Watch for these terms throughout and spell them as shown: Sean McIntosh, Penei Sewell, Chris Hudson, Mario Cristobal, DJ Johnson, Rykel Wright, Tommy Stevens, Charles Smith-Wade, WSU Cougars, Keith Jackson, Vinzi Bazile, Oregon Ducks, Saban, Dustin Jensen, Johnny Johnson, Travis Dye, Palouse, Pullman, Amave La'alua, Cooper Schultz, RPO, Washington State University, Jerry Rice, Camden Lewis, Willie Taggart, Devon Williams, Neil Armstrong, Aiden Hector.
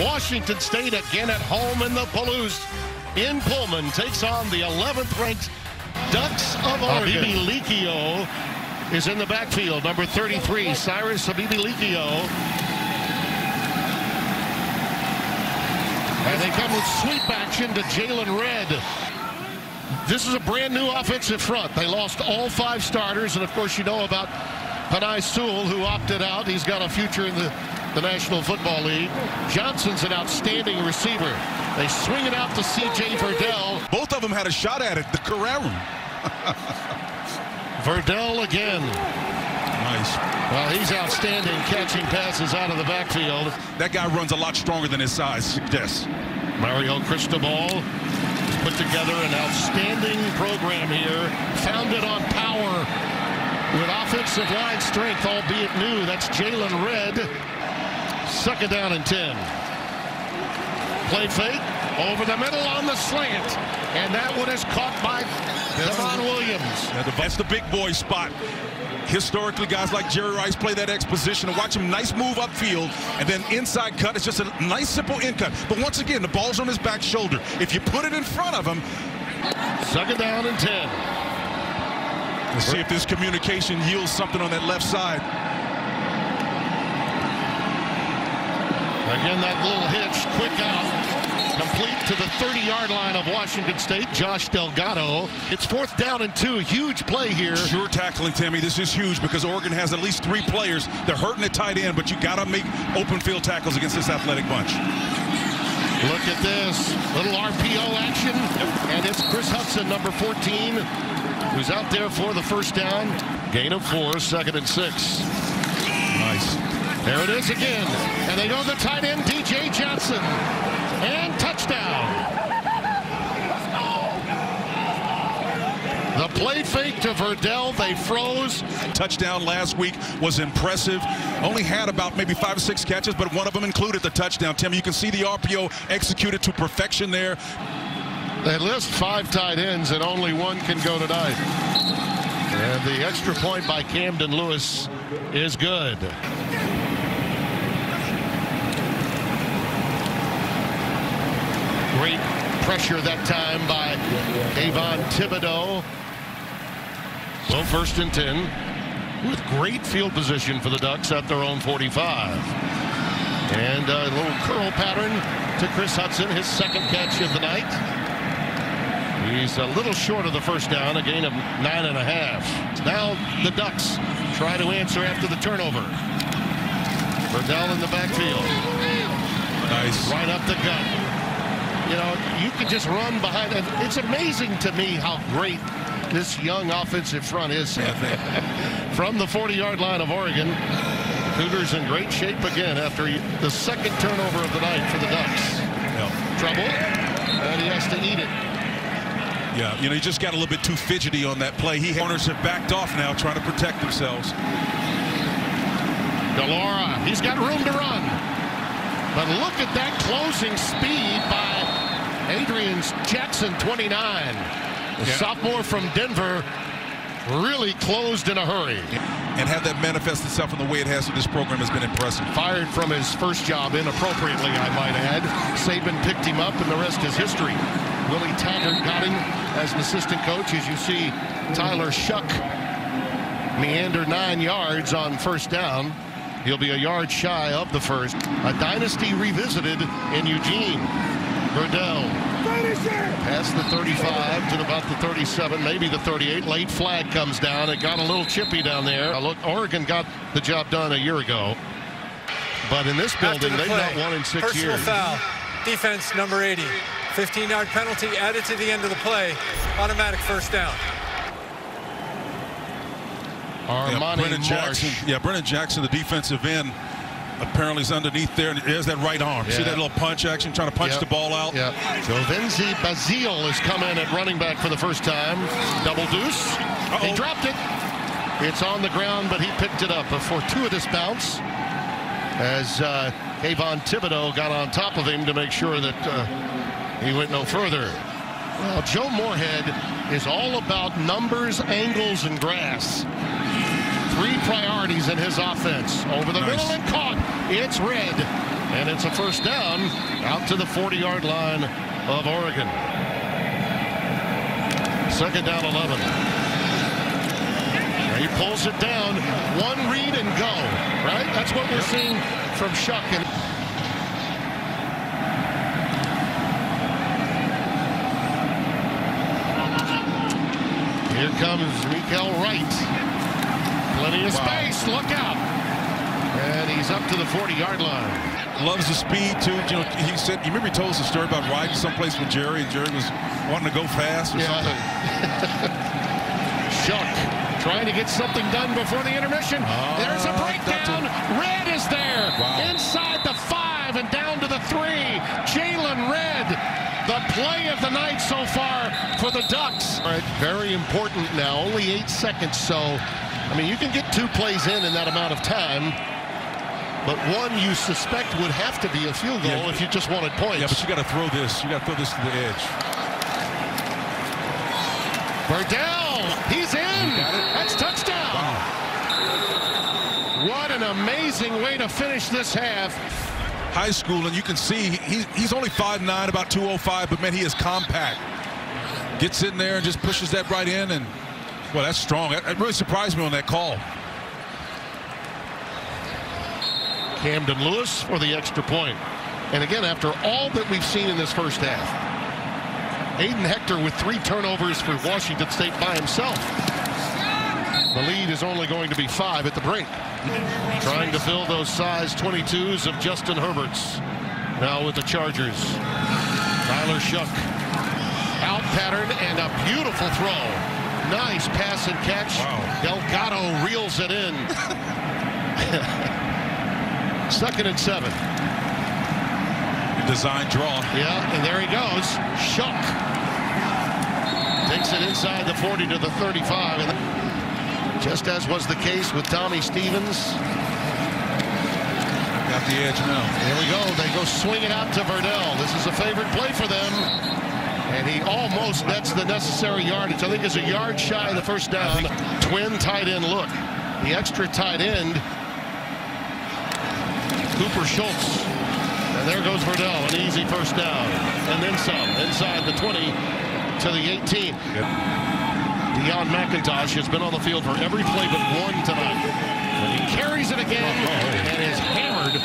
Washington State again at home in the Palouse in Pullman takes on the 11th ranked Ducks of Oregon. Bibi Likio is in the backfield, number 33, Cyrus Bibi Likio. And they come with sweep action to Jaylen Redd. This is a brand new offensive front. They lost all 5 starters, and of course you know about Penei Sewell, who opted out. He's got a future in the National Football League. Johnson's an outstanding receiver. They swing it out to CJ Verdell. Both of them had a shot at it, the Carrera. Verdell again. Nice. Well, he's outstanding catching passes out of the backfield. That guy runs a lot stronger than his size. Yes. Mario Cristobal has put together an outstanding program here, founded on power with offensive line strength, albeit new. That's Jaylen Redd. Second down and 10. Play fake over the middle on the slant, and that one is caught by Devon Williams. That's the big boy spot. Historically, guys like Jerry Rice play that exposition and watch him. Nice move upfield, and then inside cut. It's just a nice simple in cut. But once again, the ball's on his back shoulder. If you put it in front of him, second down and 10. Let's see if this communication yields something on that left side. Again, that little hitch, quick out, complete to the 30-yard line of Washington State, Josh Delgado. It's 4th down and 2, huge play here. Sure tackling, Timmy. This is huge because Oregon has at least 3 players. They're hurting at tight end, but you got to make open field tackles against this athletic bunch. Look at this, little RPO action, and it's Chris Hudson, number 14, who's out there for the first down. Gain of 4, 2nd and 6. Nice. There it is again, and they go to the tight end, DJ Johnson, and touchdown. The play fake to Verdell, they froze. Touchdown last week was impressive. Only had about maybe 5 or 6 catches, but one of them included the touchdown. Tim, you can see the RPO executed to perfection there. They list 5 tight ends, and only one can go tonight. And the extra point by Camden Lewis is good. Great pressure that time by Avon Thibodeaux. Well, 1st and 10 with great field position for the Ducks at their own 45. And a little curl pattern to Chris Hudson, his 2nd catch of the night. He's a little short of the first down, a gain of 9.5. Now the Ducks try to answer after the turnover. Verdell in the backfield. Nice. Right up the gut. You know, you can just run behind it. It's amazing to me how great this young offensive front is. From the 40-yard line of Oregon, Cougars in great shape again after the 2nd turnover of the night for the Ducks. Yeah. Trouble, and he has to eat it. Yeah, you know, he just got a little bit too fidgety on that play. He corners have backed off now, trying to protect themselves. DeLora, he's got room to run. But look at that closing speed by Adrian Jackson, 29. The sophomore from Denver really closed in a hurry. And had that manifest itself in the way it has to this program has been impressive. Fired from his first job inappropriately, I might add. Saban picked him up, and the rest is history. Willie Taggart got him as an assistant coach. As you see, Tyler Shough meander 9 yards on first down. He'll be a yard shy of the first. A dynasty revisited in Eugene. Verdell past the 35 to about the 37, maybe the 38. Late flag comes down. It got a little chippy down there. Look, Oregon got the job done a year ago. But in this building, they've not won in 6 years. Personal foul. Defense number 80. 15-yard penalty added to the end of the play. Automatic first down. Armani, Brennan Jackson. Yeah, Brennan Jackson, the defensive end, apparently is underneath there. And there's that right arm. Yeah. See that little punch action, trying to punch the ball out. Yeah. So Vinzi Bazile has come in at running back for the first time. Double deuce. He dropped it. It's on the ground, but he picked it up. A fortuitous bounce as Avon Thibodeaux got on top of him to make sure that he went no further. Well, Joe Moorhead is all about numbers, angles, and grass. 3 priorities in his offense. Over the middle and caught. It's Redd. and it's a first down out to the 40-yard line of Oregon. Second down, 11. And he pulls it down, one read and go, right? That's what we're seeing from Shough. Here comes Rykel Wright. Plenty of space, look out. And he's up to the 40-yard line. Loves the speed, too. You know, he said, you remember he told us a story about riding someplace with Jerry, and Jerry was wanting to go fast or something? Shough trying to get something done before the intermission. There's a breakdown. Redd is there. Wow. Inside the 5 and down to the 3. Jaylen Redd. The play of the night so far for the Ducks. All right, very important now, only 8 seconds. So, I mean, you can get 2 plays in that amount of time, but one you suspect would have to be a field goal if you just wanted points. Yeah, but you got to throw this. You got to throw this to the edge. Verdell, he's in. That's touchdown. Wow. What an amazing way to finish this half. High school, and you can see he's only 5'9", about 205, but man, he is compact. Gets in there and just pushes that right in, and well, that's strong. It really surprised me on that call. Camden Lewis for the extra point. And again, after all that we've seen in this first half, Aiden Hector with 3 turnovers for Washington State by himself. The lead is only going to be 5 at the break. Trying to fill those size 22s of Justin Herbert's. Now with the Chargers. Tyler Shough. Out pattern and a beautiful throw. Nice pass and catch. Wow. Delgado reels it in. 2nd and 7. Design draw. Yeah, and there he goes. Shough. Takes it inside the 40 to the 35. Just as was the case with Tommy Stevens. Got the edge now. There we go. They go swing it out to Verdell. This is a favorite play for them. And he almost nets the necessary yardage. I think it's a yard shy of the first down. Twin tight end look. The extra tight end. Cooper Schultz. And there goes Verdell. An easy first down. And then some. Inside the 20 to the 18. Yep. Sean McIntosh has been on the field for every play but one tonight. And he carries it again and is hammered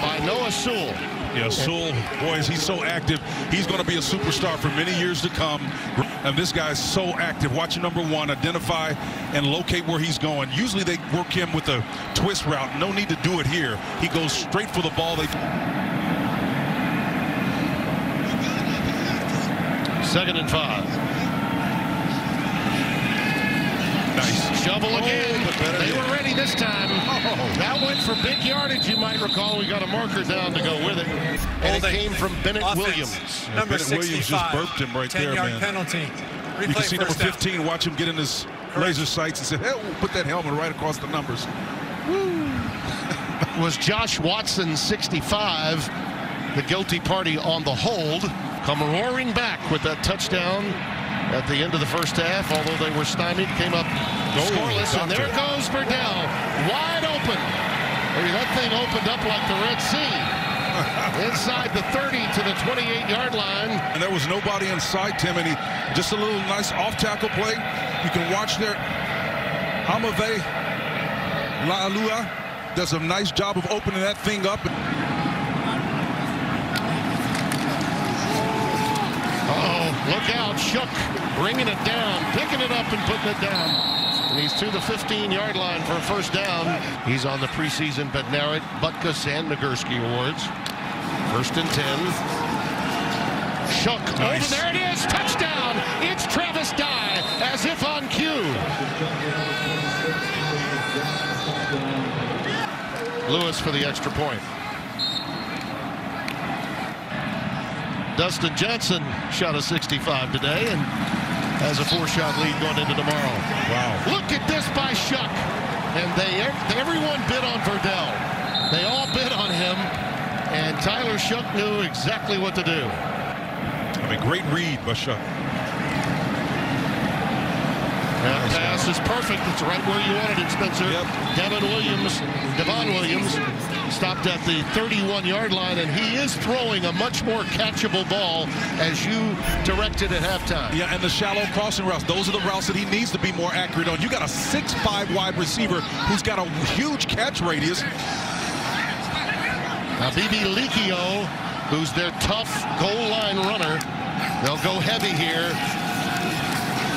by Noah Sewell. Yeah, Sewell, boy, is he so active. He's going to be a superstar for many years to come. And this guy is so active. Watch number one, identify and locate where he's going. Usually they work him with a twist route. No need to do it here. He goes straight for the ball. 2nd and 5. Shovel again. They were ready this time. That went for big yardage, you might recall. We got a marker down to go with it. And it came from Bennett Williams. Number 65. Williams just burped him right there, man. 10-yard penalty. You can see number 15 watch him get in his laser sights and say, hey, we'll put that helmet right across the numbers. Woo. Was Josh Watson, 65, the guilty party on the hold? Come roaring back with that touchdown at the end of the first half, although they were stymied, came up scoreless, and there goes Verdell, wide open. I mean, that thing opened up like the Red Sea. Inside the 30 to the 28-yard line. And there was nobody inside, Tim, and he just a little nice off-tackle play. You can watch there. Amave La'alua does a nice job of opening that thing up. Look out, Shough, bringing it down, picking it up and putting it down. And he's to the 15-yard line for a first down. He's on the preseason Bednarik, Butkus, and Nagurski awards. 1st and 10. Shough, nice. Over there it is, touchdown! It's Travis Dye, as if on cue. Lewis for the extra point. Dustin Jensen shot a 65 today and has a 4-shot lead going into tomorrow. Wow. Look at this by Shough. And everyone bid on Verdell. They all bid on him. And Tyler Shough knew exactly what to do. I mean, great read by Shough. That pass is perfect. It's right where you wanted it, Spencer. Yep. Devon Williams stopped at the 31-yard line, and he is throwing a much more catchable ball as you directed at halftime. Yeah, and the shallow crossing routes, those are the routes that he needs to be more accurate on. You got a 6'5" wide receiver who's got a huge catch radius. Now, Bibi Likio, who's their tough goal line runner, they'll go heavy here.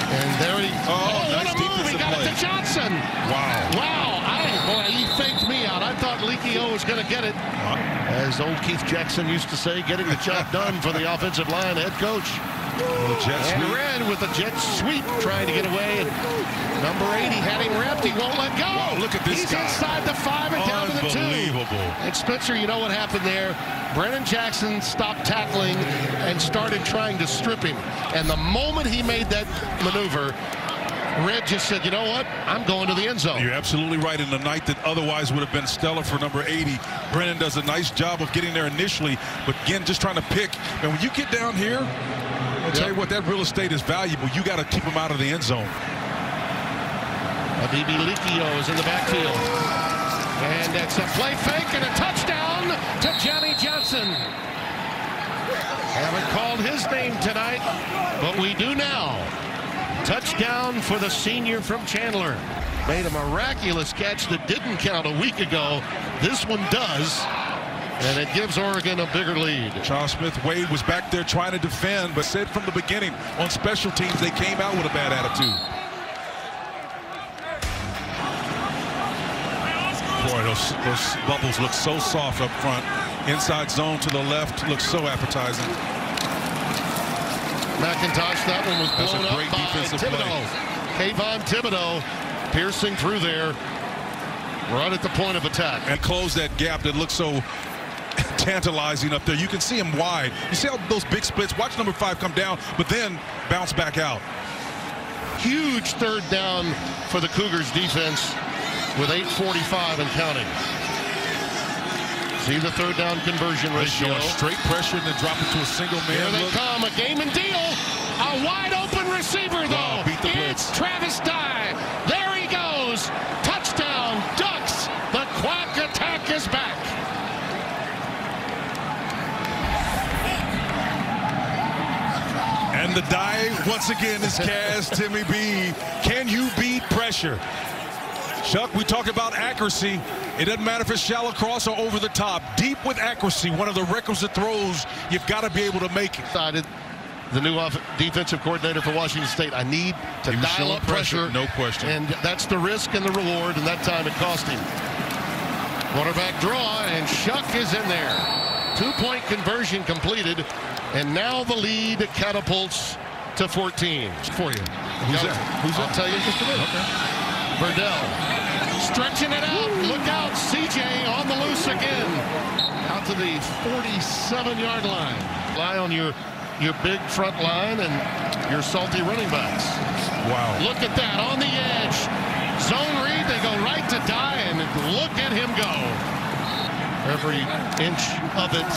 And there he... Oh, nice defensive play. He got it to Johnson. Wow. Wow. Boy, he faked me out. I thought Likio was going to get it. As old Keith Jackson used to say, getting the job done for the offensive line head coach. And Redd with a jet sweep trying to get away. And number 80 had him wrapped. He won't let go. Wow, look at this guy. He's inside the 5 and down to the 2. Unbelievable. And Spencer, you know what happened there? Brennan Jackson stopped tackling and started trying to strip him. And the moment he made that maneuver, Redd just said, you know what? I'm going to the end zone. You're absolutely right. In the night that otherwise would have been stellar for number 80, Brennan does a nice job of getting there initially, but again, just trying to pick. And when you get down here, I'll tell you what, that real estate is valuable. You got to keep him out of the end zone. Bibi Likio is in the backfield. And that's a play fake and a touchdown to Johnny Johnson. Haven't called his name tonight, but we do now. Touchdown for the senior from Chandler. Made a miraculous catch that didn't count a week ago. This one does. And it gives Oregon a bigger lead. Charles Smith-Wade was back there trying to defend, but said from the beginning, on special teams, they came out with a bad attitude. Boy, those bubbles look so soft up front. Inside zone to the left looks so appetizing. McIntosh, that one was blown up by Thibodeaux. Avon Thibodeaux piercing through there, right at the point of attack. And close that gap that looks so tantalizing up there. You can see him wide. You see how those big splits. Watch number 5 come down, but then bounce back out. Huge third down for the Cougars defense with 8:45 and counting. See the third down conversion ratio. Straight pressure and then drop it to a single man. Here they come, a game and deal. A wide open receiver, though. It's Travis Dye. There he goes. Touchdown, Ducks. The quack attack is back. And the die, once again, is Kaz Timmy B. Can you beat pressure? Chuck, we talk about accuracy. It doesn't matter if it's shallow cross or over the top. Deep with accuracy, one of the requisite throws, you've got to be able to make it. The new defensive coordinator for Washington State, I need to dial up pressure. No question. And that's the risk and the reward, and that time it cost him. Quarterback draw, and Shuck is in there. Two-point conversion completed, and now the lead catapults to 14. For you. Who's that? Who's that? I'll tell you just a minute. Okay. Verdell stretching it out. Look out, CJ on the loose again. Out to the 47-yard line. Rely on your big front line and your salty running backs. Wow. Look at that on the edge. Zone read. They go right to Dye, and look at him go. Every inch of it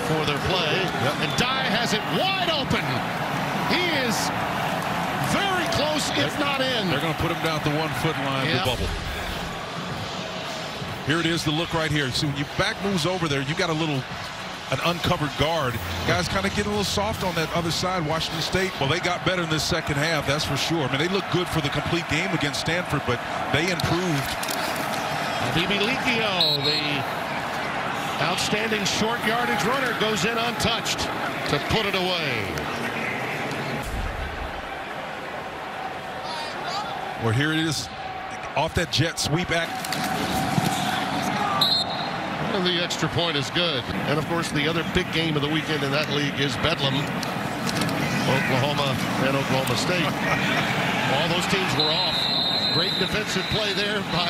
before their play. Yep. And Dye has it wide open. He is very close, if not in. They're going to put him down at the 1-foot line of the bubble. Here it is, the look right here. So when your back moves over there, you got a little, an uncovered guard. Guys kind of get a little soft on that other side. Washington State, well, they got better in this second half, that's for sure. I mean, they look good for the complete game against Stanford, but they improved. Bibi Likio, the outstanding short yardage runner, goes in untouched to put it away. Well, here it is, off that jet sweep back. And the extra point is good. And, of course, the other big game of the weekend in that league is Bedlam. Oklahoma and Oklahoma State. All those teams were off. Great defensive play there by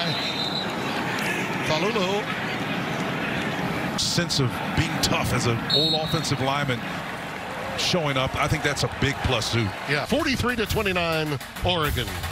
Falulu. Sense of being tough as an old offensive lineman. Showing up, I think that's a big plus, too. Yeah, 43-29, Oregon.